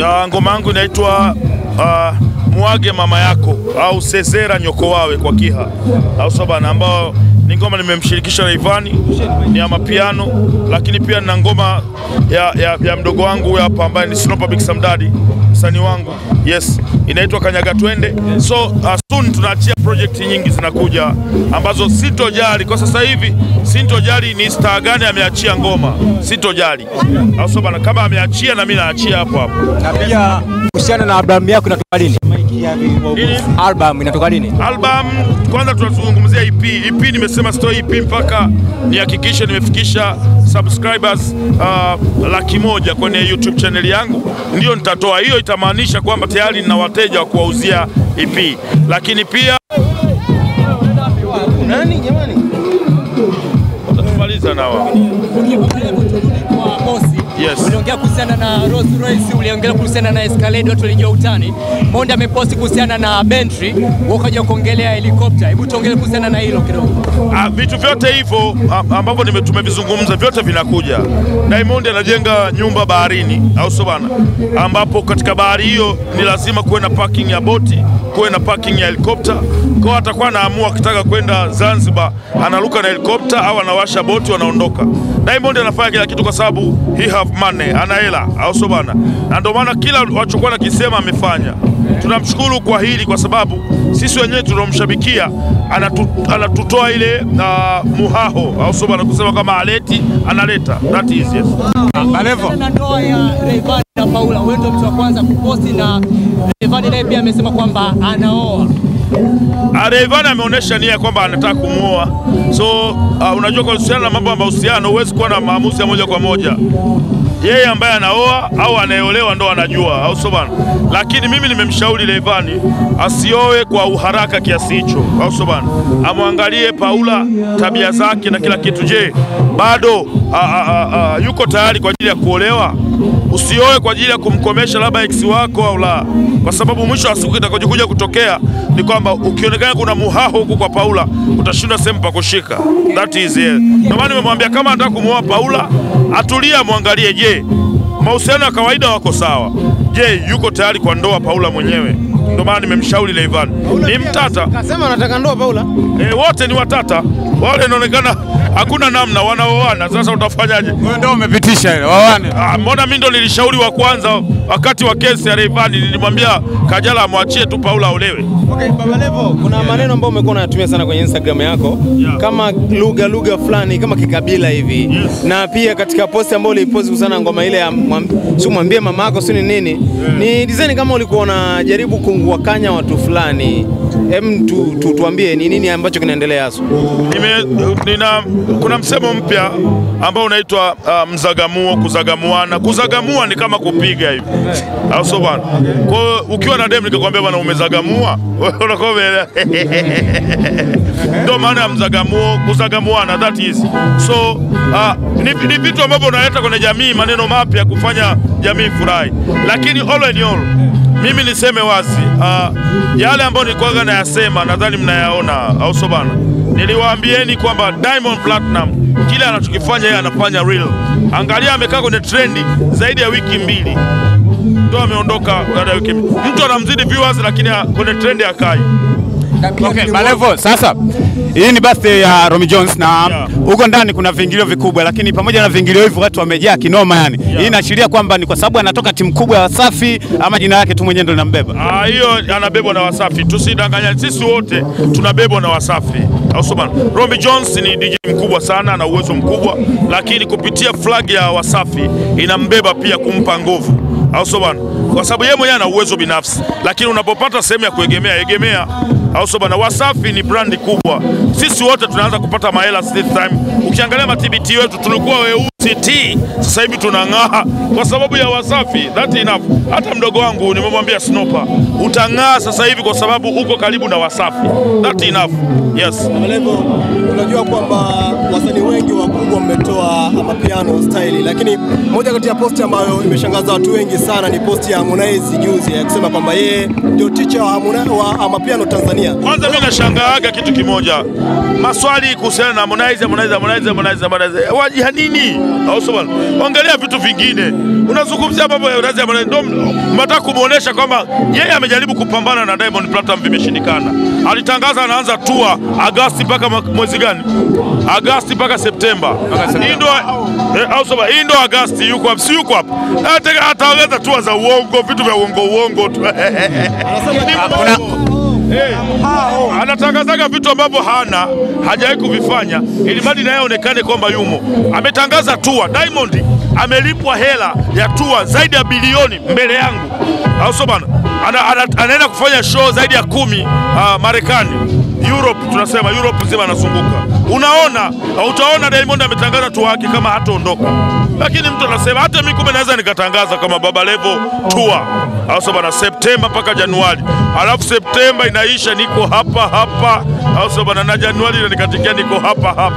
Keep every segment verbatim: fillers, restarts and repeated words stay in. ya ngoma yangu inaitwa uh, Muage Mama Yako au Sezera Nyoko Wawe kwa Kiha au Sobana, ambao ni ngoma nimemshirikisha Rayvanny, ni ya mapiano, lakini pia na ngoma ya, ya, ya mdogo wangu hapa ambaye ni Snopa Big Sam Daddy, msanii wangu, yes, inaitwa Kanyaga Twende. So uh, soon tunaachia project nyingi zinakuja ambazo sitojali kwa sasa hivi, sitojali ni star gani ameachia ngoma, sitojali au Sobana, kama ameachia na mimi naachia hapo hapo. Na pia kuhusiana na album yako inatoka lini? Album inatoka lini? Album kwanza tunazungumzia E P. E P nimesema story E P mpaka nihakikishe nimefikisha subscribers uh, laki moja kwenye YouTube channel yangu, ndio nitatoa. Hiyo itamaanisha kwamba tayari nina wateja wa kuwauzia E P. Lakini pia nani jamani? Tutamaliza nao. Yes. Uliongea kuhusiana na Rose Royce, uliongea kuhusiana na Escalade, watu walijua utani. Monda ameposti kuhusiana na Bentley, wakaja kuongelea helicopter. Hebu tuongelee kuhusiana na hilo kidogo. Ah, vitu vyote hivyo ambavyo nimetumevizungumza vyote vinakuja. Diamond anajenga nyumba baharini, au sio bana? Ambapo katika bahari hiyo ni lazima kuwe na parking ya boti, kuwe na parking ya helicopter. Kwa atakuwa anaamua akitaka kwenda Zanzibar, analuka na helicopter au anawasha boti wanaondoka. Diamond anafanya kila kitu kwa sababu he have money, ana hela, au sio bana? Na ndio maana kila wachukua na kisema amefanya. Tunamshukuru kwa hili kwa sababu sisi wenyewe tunomshabikia, anatutoa anatu ile na uh, muhaho, au sio bana, kusema kama aleti analeta. That is yes. Balevo na ndoa ya Rayvanny na Paula, wewe ndio mtu wa kwanza kuposti, na Rayvanny naye pia amesema kwamba anaoa. Rayvanny ameonesha nia kwamba anataka kumuoa. So uh, unajua kwa uhusiano na mambo ya mahusiano huwezi kuwa na maamuzi moja kwa moja. Yeye ambaye anaoa au anayeolewa ndo anajua, au sio bana? Lakini mimi nimemshauri Rayvanny asioe kwa uharaka kiasi hicho, au sio bana? Amwangalie Paula, tabia zake na kila kitu. Je, bado a, a, a, a, yuko tayari kwa ajili ya kuolewa? Usioe kwa ajili ya kumkomesha labda ex wako au la, kwa sababu mwisho wa siku kitakachokuja kutokea ni kwamba ukionekana kuna muhaho huko kwa Paula utashinda sehemu pa kushika. That is it. Ndio maana nimemwambia kama anataka kumuoa Paula atulia, muangalie, je mahusiano ya kawaida wako sawa? Je, yuko tayari kwa ndoa Paula mwenyewe? Ndio maana nimemshauri Levan. Ni mtata. Kasema anataka ndoa Paula. Eh, wote ni watata. Wale inaonekana hakuna namna, wanaoana. Sasa utafanyaje? Wewe ndio umepitisha ile. Waoane. Ah, mbona mimi ndo nilishauri wa kwanza wakati wa kesi ya Rayvanny, nilimwambia Kajala amwachie tu Paula aolewe. Okay, Baba Levo, kuna yeah. maneno ambayo umekuwa unayatumia sana kwenye Instagram yako, yeah. kama lugha lugha fulani, kama kikabila hivi. Yes. Na pia katika posti ambayo uliposti sana ngoma ile ya sio mwambie mama yako sio nini, yeah. ni design kama ulikuwa unajaribu kunguwakanya watu fulani. Hem, tu, tu tuambie ni nini ambacho kinaendelea hapo? Nina kuna msemo mpya ambao unaitwa uh, mzagamuo, kuzagamuana. Kuzagamua ni kama kupiga hivi. Au sio bwana? Kwa ukiwa na dem nikikwambia bwana umezagamua, wewe unakuwa ndio maana mzagamuo, kuzagamuana, that is. So uh, ni, ni vitu ambavyo unaleta kwenye jamii, maneno mapya kufanya jamii furahi. Lakini all and all, mimi niseme wazi, uh, yale ambayo nilikuwa nayasema nadhani mnayaona, au sio bana? Niliwaambieni kwamba Diamond Platinum kile anachokifanya yeye anafanya real. Angalia, amekaa kwenye trendi zaidi ya wiki mbili. Ndio ameondoka baada ya wiki mbili. Mtu anamzidi viewers lakini kwenye trendi akai. Okay, Balevo, sasa hii ni birthday ya Romy Jones na huko yeah. ndani kuna vingilio vikubwa, lakini pamoja na vingilio hivyo watu wamejaa kinoma yani. Yeah. Hii inaashiria kwamba ni kwa sababu anatoka timu kubwa ya Wasafi ama jina lake tu mwenyewe ndo linambeba? Ah, hiyo anabebwa na Wasafi. Tusidanganyane, sisi wote tunabebwa na Wasafi. Ausuban. Romy Jones ni D J mkubwa sana na uwezo mkubwa, lakini kupitia flag ya Wasafi inambeba pia kumpa nguvu. Ausuban. Kwa sababu yeye mwenyewe ana uwezo binafsi, lakini unapopata sehemu ya kuegemea, egemea. Au sio bana? Wasafi ni brandi kubwa. Sisi wote tunaanza kupata mahela this time. Ukiangalia matibiti wetu tulikuwa weusi ti, sasa hivi tunang'aa kwa sababu ya Wasafi. That enough. Hata mdogo wangu nimemwambia Snopa, utang'aa sasa hivi kwa sababu uko karibu na Wasafi. That enough. Yes. Malevo, unajua kwamba wasanii wengi wakubwa wametoa mapiano style, lakini moja kati ya posti ambayo imeshangaza watu wengi sana ni posti ya Harmonize juzi akisema kwamba yeye ndio teacher wa Harmonize wa mapiano Tanzania. Kwanza mimi nashangaaga kitu kimoja. Maswali kuhusiana na Harmonize, Harmonize, Harmonize, Harmonize, Harmonize. Waje nini? Hausoban. Angalia vitu vingine. Unazungumzia mambo ya urazi ya mwanadamu. Mnataka kumuonesha kwamba yeye amejaribu kupambana na Diamond Platinum vimeshindikana. Alitangaza anaanza tour Agosti mpaka mwezi gani? Agosti mpaka Septemba. Ndio Hausoban, ndio Agosti yuko hapo, si yuko hapo. Hata ataweza tour za uongo, vitu vya uongo uongo tu. Hey, anatangazaga vitu ambavyo hana hajawahi kuvifanya ili mali naye aonekane kwamba yumo. Ametangaza tour, Diamond amelipwa hela ya tour zaidi ya bilioni mbele yangu. Hauso bana. Anaenda kufanya show zaidi ya kumi uh, Marekani, Europe, tunasema Europe nzima anazunguka. Unaona, utaona Diamond ametangaza tour yake kama hataondoka. Lakini mtu anasema hata mimi kumbe naweza nikatangaza kama Baba Levo tour. Hauso bana, Septemba mpaka Januari. Alafu Septemba inaisha niko hapa hapa. Hauso bana, na Januari inanikatikia niko hapa hapa.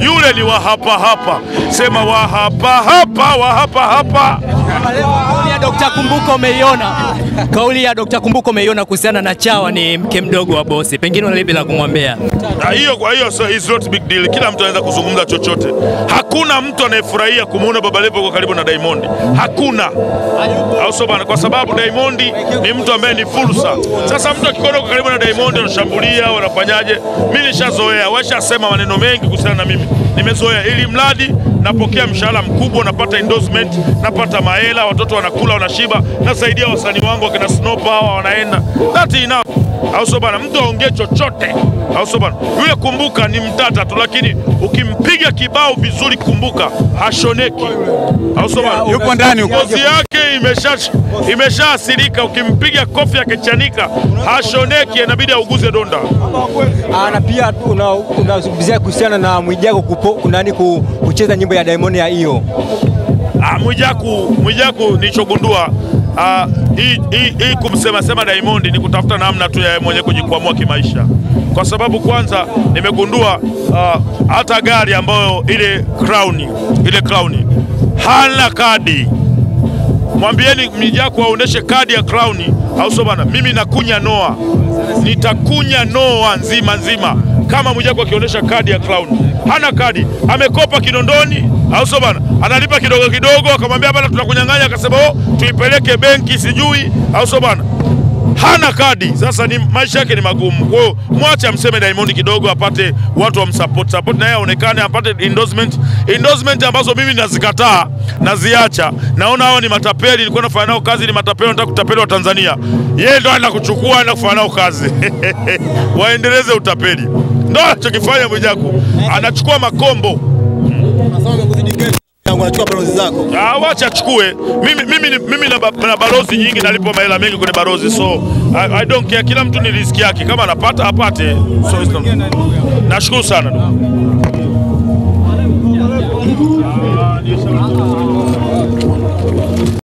Yule ni wa hapa hapa. Sema wa hapa hapa, wa hapa hapa. Kauli ya Daktari Kumbuko Meyona. Kauli ya Daktari Kumbuko Meyona kuhusiana na chawa ni mke mdogo wa bosi. Pengine una lipi la kumwambia? Hiyo kwa hiyo so is not big deal. Kila mtu anaweza kuzungumza chochote. Hakuna mtu anayefurahia kumuona Baba Levo kwa karibu na Diamond. Hakuna. Hauso bana, kwa sababu Diamond ni mtu ambaye ni fursa. Sasa mtu akikona kwa karibu na Diamond anashambulia, wanafanyaje? Mimi nishazoea, washasema maneno mengi kuhusiana na mimi. Nimezoea ili mradi napokea mshahara mkubwa, napata endorsement, napata maela, watoto wanakula wanashiba, nasaidia wasanii wangu wakina Snopa hawa wanaenda. That enough. Hauso bana, mtu aongee chochote. Hauso bana, yule Kumbuka ni mtata tu, lakini ukimpiga kibao vizuri Kumbuka hashoneki. Hauso bana, yuko ndani huko. Ngozi yake imesha imeshaasilika, ukimpiga kofi yake chanika hashoneki, inabidi auguze donda. Ana pia unazungumzia kuhusiana na Mwijaku kupo nani kucheza nyimbo ya Diamond ya hiyo. Ah, Mwijaku Mwijaku nilichogundua ah hii hii kumsema sema Diamond ni kutafuta namna tu ya mwenyewe kujikwamua kimaisha. Kwa sababu kwanza nimegundua hata uh, gari ambayo ile crown ile crown hana kadi. Mwambieni Mwijaku aoneshe kadi ya crown. Hauso bana, mimi nakunya noa. Nitakunya noa nzima nzima kama Mwijaku akionyesha kadi ya crown. Hana kadi, amekopa Kinondoni. Hauso bana, analipa kidogo kidogo, akamwambia bana tunakunyang'anya, akasema oh tuipeleke benki sijui. Hauso bana, hana kadi. Sasa ni maisha yake ni magumu. Kwa hiyo mwache amseme Diamond kidogo apate watu wa msupport support na yeye aonekane apate endorsement. Endorsement ambazo mimi nazikataa, naziacha. Naona hao ni matapeli, nilikuwa nafanya nao kazi ni matapeli, nataka kutapeli wa Tanzania. Yeye ndo anakuchukua na kufanya nao kazi. Waendeleze utapeli. Ndio anachokifanya Mwijaku. Anachukua makombo. Unachukua balozi zako. Ah, wacha achukue. Mimi mimi mimi na, na balozi nyingi, nalipo mahela mengi kwenye balozi. So I, I don't care. Kila mtu ni riski yake. Kama anapata apate. So it's not. Nashukuru sana ndugu.